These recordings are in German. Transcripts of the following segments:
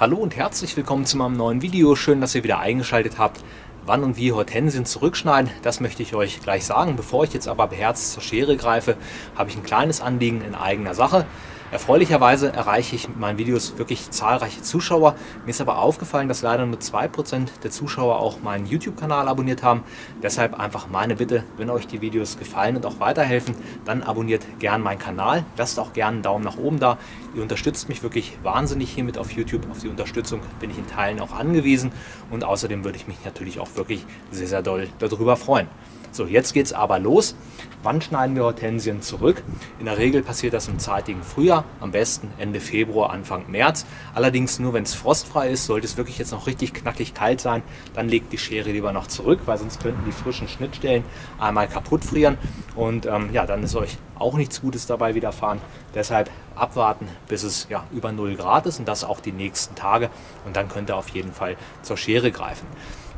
Hallo und herzlich willkommen zu meinem neuen Video. Schön, dass ihr wieder eingeschaltet habt. Wann und wie Hortensien zurückschneiden, das möchte ich euch gleich sagen. Bevor ich jetzt aber beherzt zur Schere greife, habe ich ein kleines Anliegen in eigener Sache. Erfreulicherweise erreiche ich mit meinen Videos wirklich zahlreiche Zuschauer. Mir ist aber aufgefallen, dass leider nur 2% der Zuschauer auch meinen YouTube-Kanal abonniert haben. Deshalb einfach meine Bitte, wenn euch die Videos gefallen und auch weiterhelfen, dann abonniert gern meinen Kanal. Lasst auch gerne einen Daumen nach oben da. Ihr unterstützt mich wirklich wahnsinnig hiermit auf YouTube. Auf die Unterstützung bin ich in Teilen auch angewiesen. Und außerdem würde ich mich natürlich auch wirklich sehr, sehr doll darüber freuen. So, jetzt geht's aber los. Wann schneiden wir Hortensien zurück? In der Regel passiert das im zeitigen Frühjahr, am besten Ende Februar, Anfang März. Allerdings nur, wenn es frostfrei ist. Sollte es wirklich jetzt noch richtig knackig kalt sein, dann legt die Schere lieber noch zurück, weil sonst könnten die frischen Schnittstellen einmal kaputt frieren. Und ja, dann ist euch auch nichts Gutes dabei widerfahren. Deshalb abwarten, bis es ja über 0 Grad ist und das auch die nächsten Tage. Und dann könnt ihr auf jeden Fall zur Schere greifen.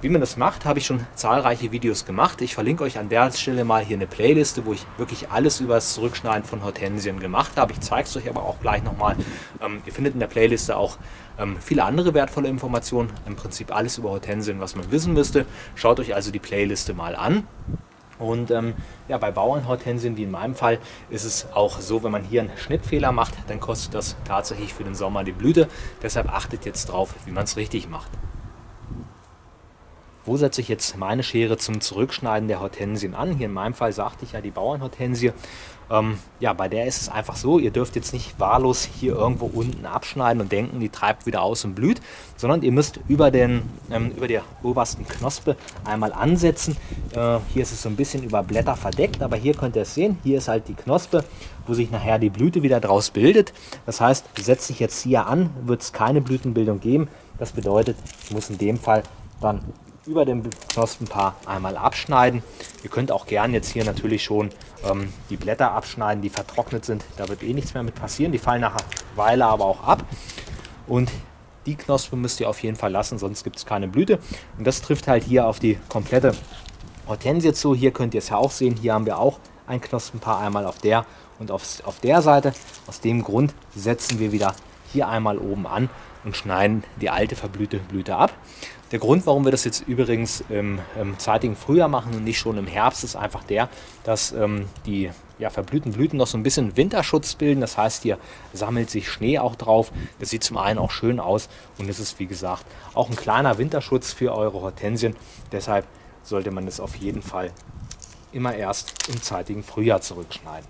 Wie man das macht, habe ich schon zahlreiche Videos gemacht. Ich verlinke euch an der Stelle mal hier eine Playliste, wo ich wirklich alles über das Zurückschneiden von Hortensien gemacht habe. Ich zeige es euch aber auch gleich nochmal. Ihr findet in der Playliste auch viele andere wertvolle Informationen. Im Prinzip alles über Hortensien, was man wissen müsste. Schaut euch also die Playliste mal an. Und ja, bei Bauernhortensien, wie in meinem Fall, ist es auch so, wenn man hier einen Schnittfehler macht, dann kostet das tatsächlich für den Sommer die Blüte. Deshalb achtet jetzt drauf, wie man es richtig macht. Wo setze ich jetzt meine Schere zum Zurückschneiden der Hortensien an? Hier in meinem Fall sagte ich ja die Bauernhortensie. Ja, bei der ist es einfach so, ihr dürft jetzt nicht wahllos hier irgendwo unten abschneiden und denken, die treibt wieder aus und blüht, sondern ihr müsst über der obersten Knospe einmal ansetzen. Hier ist es so ein bisschen über Blätter verdeckt, aber hier könnt ihr es sehen, hier ist halt die Knospe, wo sich nachher die Blüte wieder draus bildet. Das heißt, setze ich jetzt hier an, wird es keine Blütenbildung geben. Das bedeutet, ich muss in dem Fall dann über dem Knospenpaar einmal abschneiden. Ihr könnt auch gern jetzt hier natürlich schon die Blätter abschneiden, die vertrocknet sind. Da wird eh nichts mehr mit passieren. Die fallen nach einer Weile aber auch ab. Und die Knospe müsst ihr auf jeden Fall lassen, sonst gibt es keine Blüte. Und das trifft halt hier auf die komplette Hortensie zu. Hier könnt ihr es ja auch sehen. Hier haben wir auch ein Knospenpaar einmal auf der und auf der Seite. Aus dem Grund setzen wir wieder hier einmal oben an und schneiden die alte verblühte Blüte ab. Der Grund, warum wir das jetzt übrigens im zeitigen Frühjahr machen und nicht schon im Herbst, ist einfach der, dass die verblühten Blüten noch so ein bisschen Winterschutz bilden. Das heißt, hier sammelt sich Schnee auch drauf. Das sieht zum einen auch schön aus und es ist, wie gesagt, auch ein kleiner Winterschutz für eure Hortensien. Deshalb sollte man das auf jeden Fall immer erst im zeitigen Frühjahr zurückschneiden.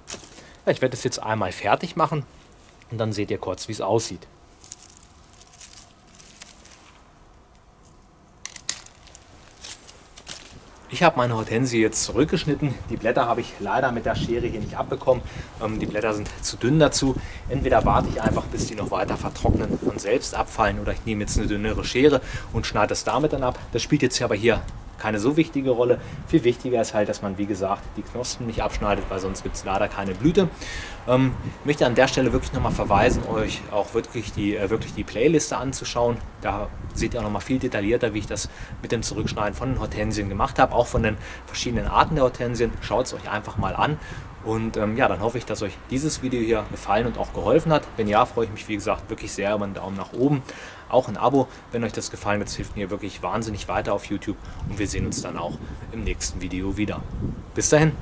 Ja, ich werde das jetzt einmal fertig machen und dann seht ihr kurz, wie es aussieht. Ich habe meine Hortensie jetzt zurückgeschnitten. Die Blätter habe ich leider mit der Schere hier nicht abbekommen. Die Blätter sind zu dünn dazu. Entweder warte ich einfach, bis die noch weiter vertrocknen und selbst abfallen, oder ich nehme jetzt eine dünnere Schere und schneide das damit dann ab. Das spielt jetzt aber hier keine so wichtige Rolle. Viel wichtiger ist halt, dass man, wie gesagt, die Knospen nicht abschneidet, weil sonst gibt es leider keine Blüte. Ich möchte an der Stelle wirklich nochmal verweisen, euch auch wirklich die Playliste anzuschauen. Da seht ihr auch nochmal viel detaillierter, wie ich das mit dem Zurückschneiden von den Hortensien gemacht habe, auch von den verschiedenen Arten der Hortensien. Schaut es euch einfach mal an. Und ja, dann hoffe ich, dass euch dieses Video hier gefallen und auch geholfen hat. Wenn ja, freue ich mich, wie gesagt, wirklich sehr über einen Daumen nach oben. Auch ein Abo, wenn euch das gefallen hat. Das hilft mir wirklich wahnsinnig weiter auf YouTube. Und wir sehen uns dann auch im nächsten Video wieder. Bis dahin.